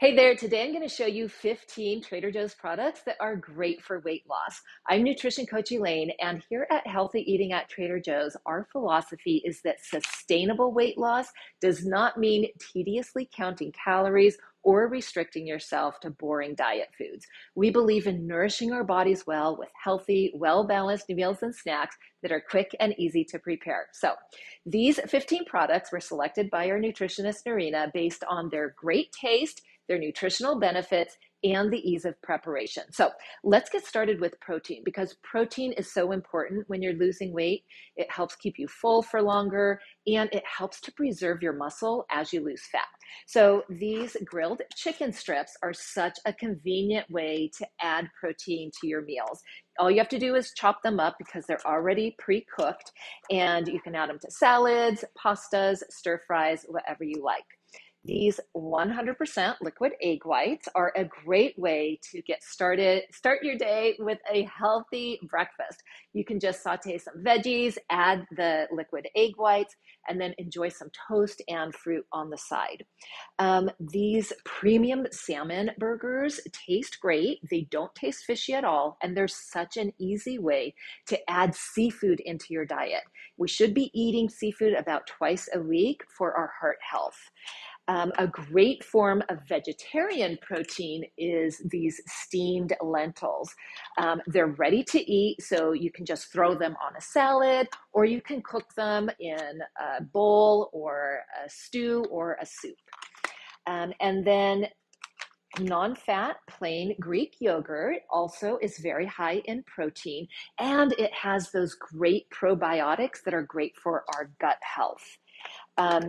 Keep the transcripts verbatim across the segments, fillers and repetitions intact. Hey there, today I'm going to show you fifteen Trader Joe's products that are great for weight loss. I'm nutrition coach Elaine, and here at Healthy Eating at Trader Joe's, our philosophy is that sustainable weight loss does not mean tediously counting calories or restricting yourself to boring diet foods. We believe in nourishing our bodies well with healthy, well-balanced meals and snacks that are quick and easy to prepare. So these fifteen products were selected by our nutritionist Narina based on their great taste, their nutritional benefits, and the ease of preparation. So let's get started with protein, because protein is so important when you're losing weight. It helps keep you full for longer, and it helps to preserve your muscle as you lose fat. So these grilled chicken strips are such a convenient way to add protein to your meals. All you have to do is chop them up because they're already pre-cooked, and you can add them to salads, pastas, stir fries, whatever you like. These one hundred percent liquid egg whites are a great way to get started, start your day with a healthy breakfast. You can just saute some veggies, add the liquid egg whites, and then enjoy some toast and fruit on the side. Um, these premium salmon burgers taste great. They don't taste fishy at all, and they're such an easy way to add seafood into your diet. We should be eating seafood about twice a week for our heart health. Um, a great form of vegetarian protein is these steamed lentils. Um, they're ready to eat, so you can just throw them on a salad, or you can cook them in a bowl or a stew or a soup. Um, and then non-fat plain Greek yogurt also is very high in protein, and it has those great probiotics that are great for our gut health. Um,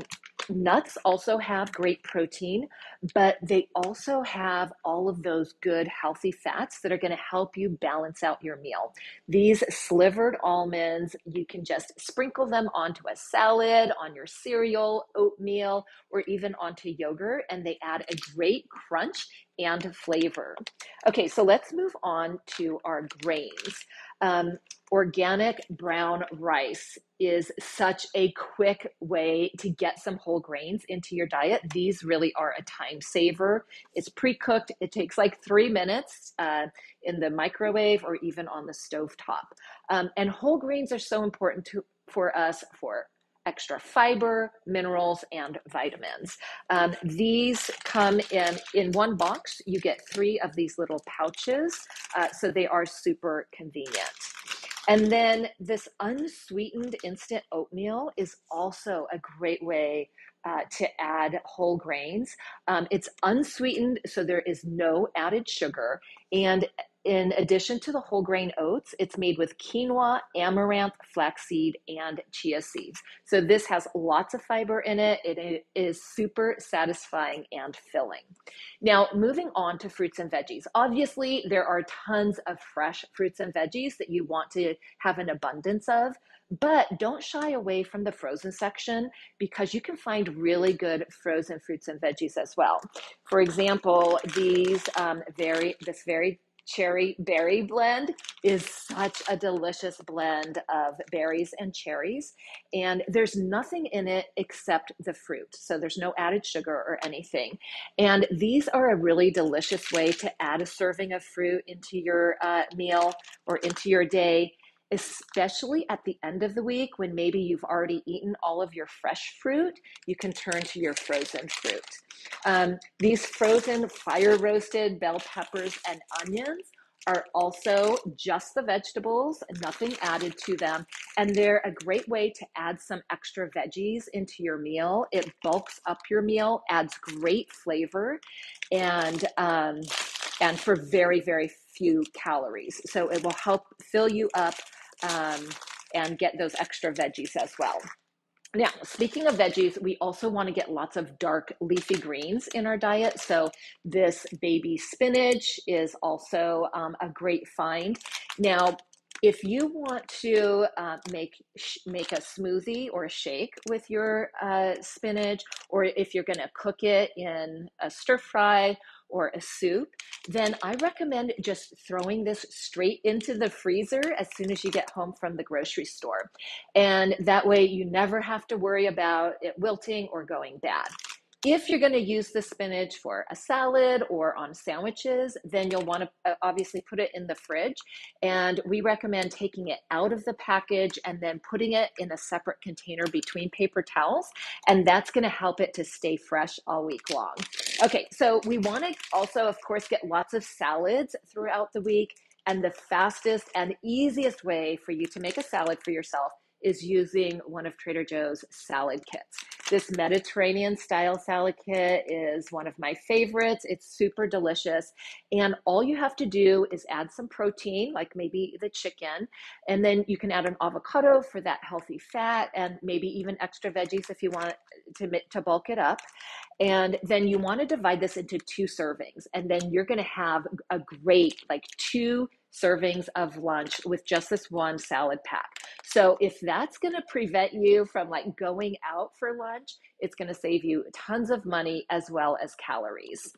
Nuts also have great protein, but they also have all of those good healthy fats that are going to help you balance out your meal. These slivered almonds, you can just sprinkle them onto a salad, on your cereal, oatmeal, or even onto yogurt, and they add a great crunch and flavor. Okay, so let's move on to our grains. Um, organic brown rice is such a quick way to get some whole grains into your diet. These really are a time saver. It's pre-cooked. It takes like three minutes uh, in the microwave or even on the stovetop. Um, and whole grains are so important to, for us for extra fiber, minerals, and vitamins. Um, these come in, in one box. You get three of these little pouches, uh, so they are super convenient. And then this unsweetened instant oatmeal is also a great way uh, to add whole grains. Um, it's unsweetened, so there is no added sugar. And in addition to the whole grain oats, it's made with quinoa, amaranth, flaxseed, and chia seeds. So this has lots of fiber in it. It is super satisfying and filling. Now, moving on to fruits and veggies. Obviously, there are tons of fresh fruits and veggies that you want to have an abundance of, but don't shy away from the frozen section, because you can find really good frozen fruits and veggies as well. For example, these um, very this very cherry berry blend is such a delicious blend of berries and cherries, and there's nothing in it except the fruit. So there's no added sugar or anything. And these are a really delicious way to add a serving of fruit into your uh, meal or into your day, especially at the end of the week when maybe you've already eaten all of your fresh fruit. You can turn to your frozen fruit. Um, these frozen fire roasted bell peppers and onions are also just the vegetables, nothing added to them. And they're a great way to add some extra veggies into your meal. It bulks up your meal, adds great flavor, and um, and for very, very few calories. So it will help fill you up um, and get those extra veggies as well. Now, speaking of veggies, we also want to get lots of dark leafy greens in our diet. So this baby spinach is also um, a great find. Now, if you want to uh, make make a smoothie or a shake with your uh, spinach, or if you're going to cook it in a stir fry or a soup, then I recommend just throwing this straight into the freezer as soon as you get home from the grocery store. And that way you never have to worry about it wilting or going bad. If you're going to use the spinach for a salad or on sandwiches, then you'll want to obviously put it in the fridge. And we recommend taking it out of the package and then putting it in a separate container between paper towels. And that's going to help it to stay fresh all week long. Okay, so we want to also, of course, get lots of salads throughout the week. And the fastest and easiest way for you to make a salad for yourself is using one of Trader Joe's salad kits. This Mediterranean style salad kit is one of my favorites. It's super delicious. And all you have to do is add some protein, like maybe the chicken, and then you can add an avocado for that healthy fat and maybe even extra veggies if you want to, to bulk it up. And then you want to divide this into two servings, and then you're going to have a great like two servings of lunch with just this one salad pack. So if that's going to prevent you from like going out for lunch, it's going to save you tons of money as well as calories.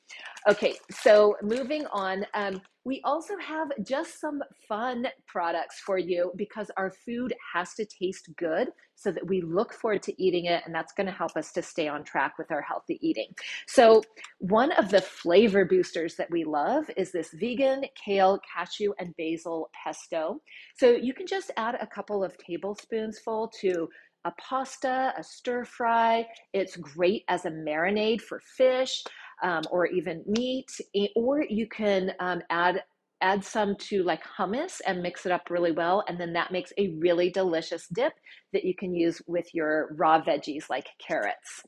Okay, so moving on, um, we also have just some fun products for you because our food has to taste good so that we look forward to eating it, and that's going to help us to stay on track with our healthy eating. So one of the flavor boosters that we love is this vegan kale, cashew, and basil pesto. So you can just add a couple of tablespoons full to a pasta, a stir fry. It's great as a marinade for fish um, or even meat, or you can um, add add some to like hummus and mix it up really well. And then that makes a really delicious dip that you can use with your raw veggies like carrots.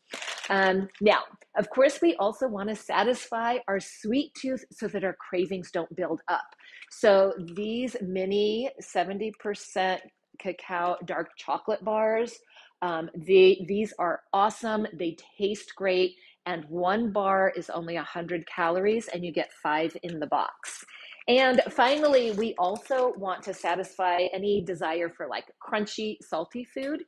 Um, now, of course, we also want to satisfy our sweet tooth so that our cravings don't build up. So these mini seventy percent cacao dark chocolate bars, um, they, these are awesome. They taste great. And one bar is only one hundred calories, and you get five in the box. And finally, we also want to satisfy any desire for like crunchy, salty food.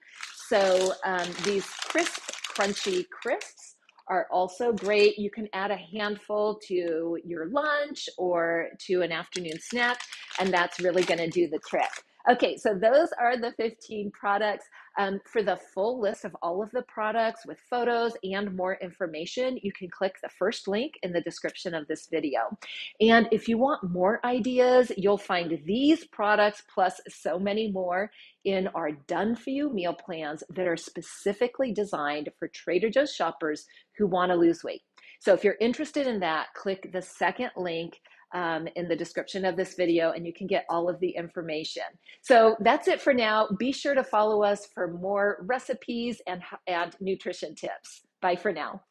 So um, these crisp, crunchy crisps are also great. You can add a handful to your lunch or to an afternoon snack, and that's really going to do the trick. Okay, so those are the fifteen products. Um, for the full list of all of the products with photos and more information, you can click the first link in the description of this video. And if you want more ideas, you'll find these products plus so many more in our Done For You meal plans that are specifically designed for Trader Joe's shoppers who want to lose weight. So if you're interested in that, click the second link Um, in the description of this video, and you can get all of the information. So that's it for now. Be sure to follow us for more recipes and, and nutrition tips. Bye for now.